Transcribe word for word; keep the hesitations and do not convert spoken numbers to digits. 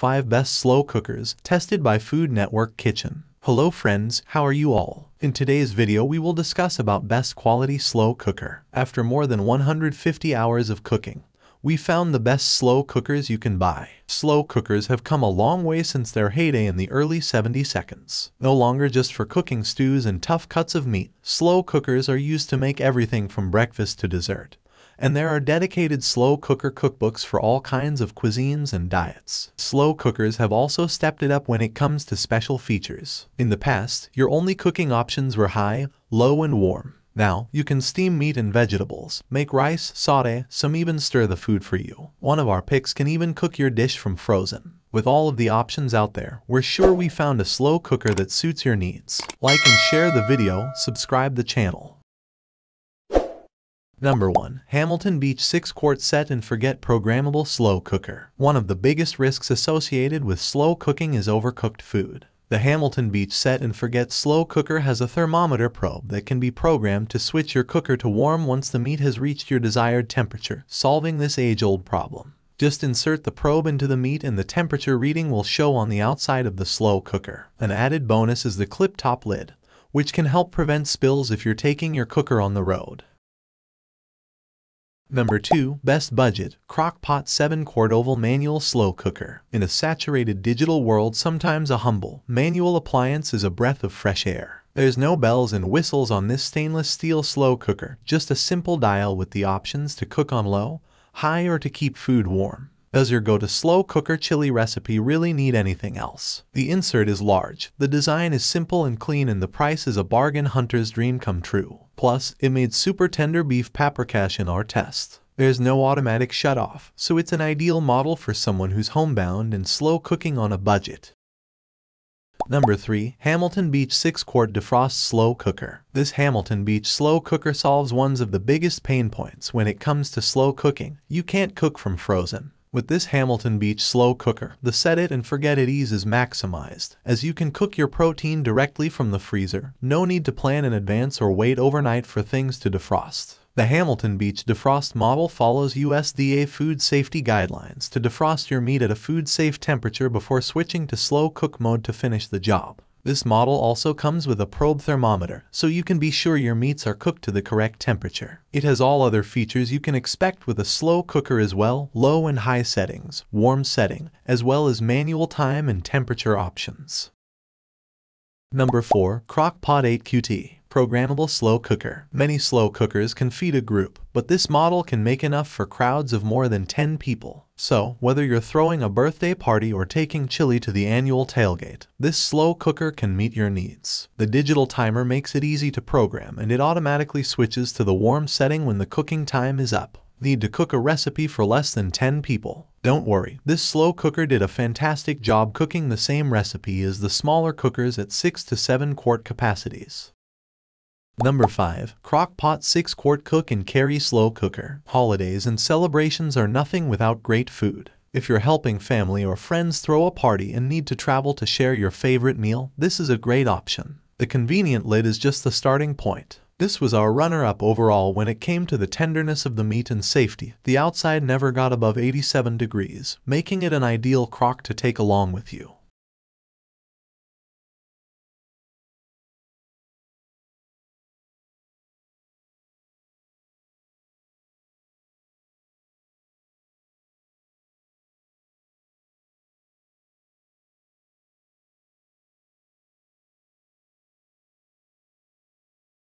five best slow cookers tested by Food Network Kitchen. Hello friends, how are you all? In today's video we will discuss about best quality slow cooker. After more than one hundred fifty hours of cooking, we found the best slow cookers you can buy. Slow cookers have come a long way since their heyday in the early seventies. No longer just for cooking stews and tough cuts of meat, slow cookers are used to make everything from breakfast to dessert. And there are dedicated slow cooker cookbooks for all kinds of cuisines and diets. Slow cookers have also stepped it up when it comes to special features. In the past, your only cooking options were high, low, and warm. Now, you can steam meat and vegetables, make rice, saute, some even stir the food for you. One of our picks can even cook your dish from frozen. With all of the options out there, we're sure we found a slow cooker that suits your needs. Like and share the video, subscribe the channel. Number one. Hamilton Beach six quart Set and Forget Programmable Slow Cooker. One of the biggest risks associated with slow cooking is overcooked food. The Hamilton Beach Set and Forget Slow Cooker has a thermometer probe that can be programmed to switch your cooker to warm once the meat has reached your desired temperature, solving this age-old problem. Just insert the probe into the meat and the temperature reading will show on the outside of the slow cooker. An added bonus is the clip-top lid, which can help prevent spills if you're taking your cooker on the road. Number two. Best Budget Crock-Pot seven quart Oval Manual Slow Cooker. In a saturated digital world, sometimes a humble manual appliance is a breath of fresh air. There's no bells and whistles on this stainless steel slow cooker, just a simple dial with the options to cook on low, high, or to keep food warm. Does your go-to slow cooker chili recipe really need anything else? The insert is large, the design is simple and clean, and the price is a bargain hunter's dream come true. Plus, it made super tender beef paprikash in our test. There's no automatic shutoff, so it's an ideal model for someone who's homebound and slow cooking on a budget. Number three. Hamilton Beach six quart Defrost Slow Cooker. This Hamilton Beach slow cooker solves one of the biggest pain points when it comes to slow cooking. You can't cook from frozen. With this Hamilton Beach slow cooker, the set it and forget it ease is maximized, as you can cook your protein directly from the freezer. No need to plan in advance or wait overnight for things to defrost. The Hamilton Beach defrost model follows U S D A food safety guidelines to defrost your meat at a food-safe temperature before switching to slow cook mode to finish the job. This model also comes with a probe thermometer, so you can be sure your meats are cooked to the correct temperature. It has all other features you can expect with a slow cooker as well: low and high settings, warm setting, as well as manual time and temperature options. Number four. Crock-Pot eight Q T Programmable Slow Cooker. Many slow cookers can feed a group, but this model can make enough for crowds of more than ten people. So, whether you're throwing a birthday party or taking chili to the annual tailgate, this slow cooker can meet your needs. The digital timer makes it easy to program, and it automatically switches to the warm setting when the cooking time is up. Need to cook a recipe for less than ten people? Don't worry, this slow cooker did a fantastic job cooking the same recipe as the smaller cookers at six to seven quart capacities. Number five. Crock-Pot six quart Cook and Carry Slow Cooker. Holidays and celebrations are nothing without great food. If you're helping family or friends throw a party and need to travel to share your favorite meal, this is a great option. The convenient lid is just the starting point. This was our runner-up overall when it came to the tenderness of the meat and safety. The outside never got above eighty-seven degrees, making it an ideal crock to take along with you.